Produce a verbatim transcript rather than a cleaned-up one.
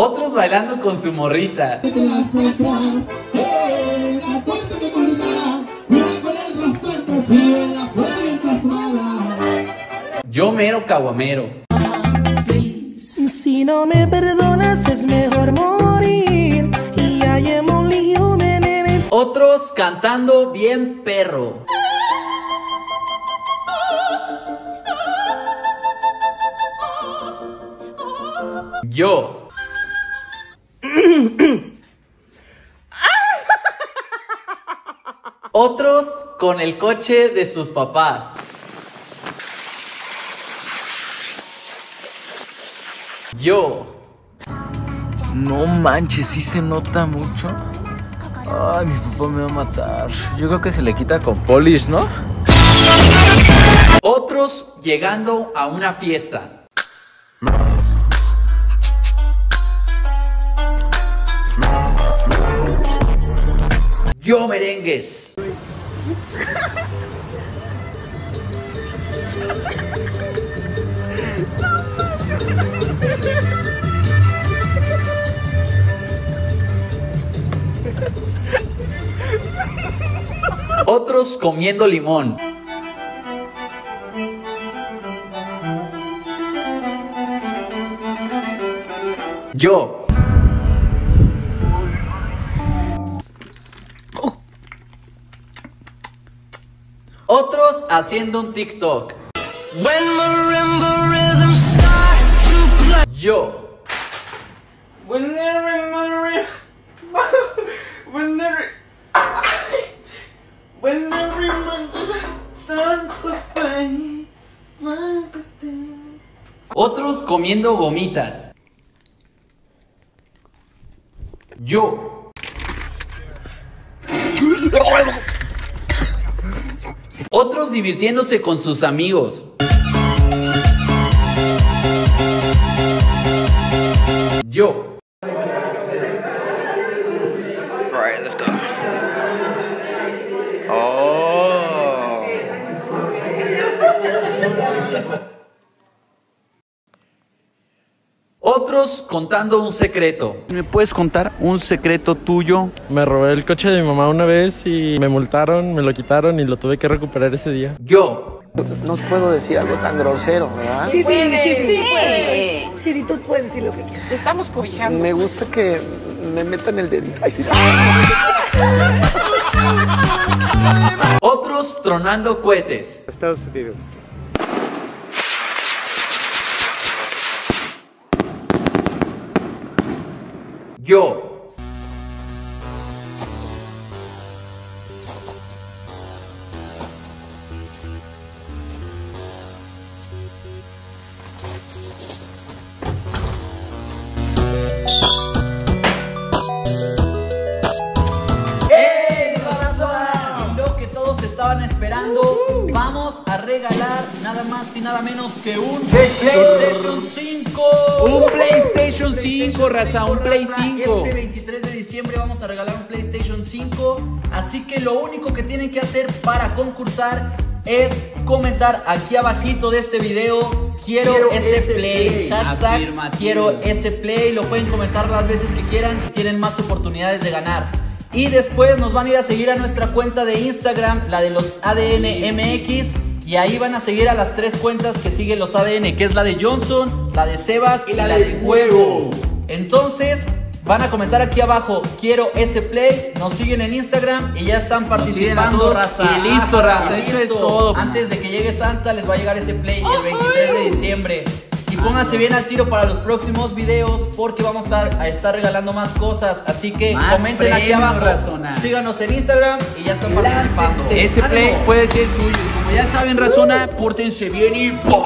otros bailando con su morrita. Yo mero caguamero. Sí. Si no me perdonas es mejor morir. Y ya llevo un lío, menene. Otros cantando bien perro. Yo. Otros con el coche de sus papás. Yo. No manches, sí se nota mucho. Ay, mi papá me va a matar. Yo creo que se le quita con polish, ¿no? Otros llegando a una fiesta. Yo merengues. Otros comiendo limón. Yo. Otros haciendo un TikTok. Yo. Otros comiendo gomitas. Yo. Otros divirtiéndose con sus amigos. Yo. Otros contando un secreto. ¿Me puedes contar un secreto tuyo? Me robé el coche de mi mamá una vez y me multaron, me lo quitaron y lo tuve que recuperar ese día. Yo. No puedo decir algo tan grosero, ¿verdad? Sí, puedes, sí, sí, sí, puedes. Sí, sí, tú puedes decir lo que quieras. Te estamos cobijando. Me gusta que me metan el dedito. Ay, sí. Otros tronando cohetes. Estados Unidos. Yo. ¡Hey! ¿Qué pasó? Lo que todos estaban esperando. Uh-huh. Vamos a regalar nada más y nada menos que un PlayStation cinco. Un PlayStation cinco, raza, un Play cinco. Este veintitrés de diciembre vamos a regalar un PlayStation cinco. Así que lo único que tienen que hacer para concursar es comentar aquí abajito de este video: quiero, quiero ese, ese play, play. Hashtag afirmativo. Quiero ese play. Lo pueden comentar las veces que quieran y tienen más oportunidades de ganar. Y después nos van a ir a seguir a nuestra cuenta de Instagram, la de los A D N M X. Y ahí van a seguir a las tres cuentas que siguen los A D N, que es la de Johnson, la de Sebas y, y la, la de Huevo. Entonces, van a comentar aquí abajo, quiero ese play, nos siguen en Instagram y ya están participando. Todos, raza. Y listo, raza, Ajá, eso listo. es todo. Antes de que llegue Santa les va a llegar ese play el veintitrés de diciembre. Y pónganse bien al tiro para los próximos videos porque vamos a, a estar regalando más cosas. Así que más comenten aquí abajo, razona. síganos en Instagram y ya están Láncense. participando. Ese ¡Ánimo! play puede ser suyo. Ya saben, razona, uh, pórtense bien y bye.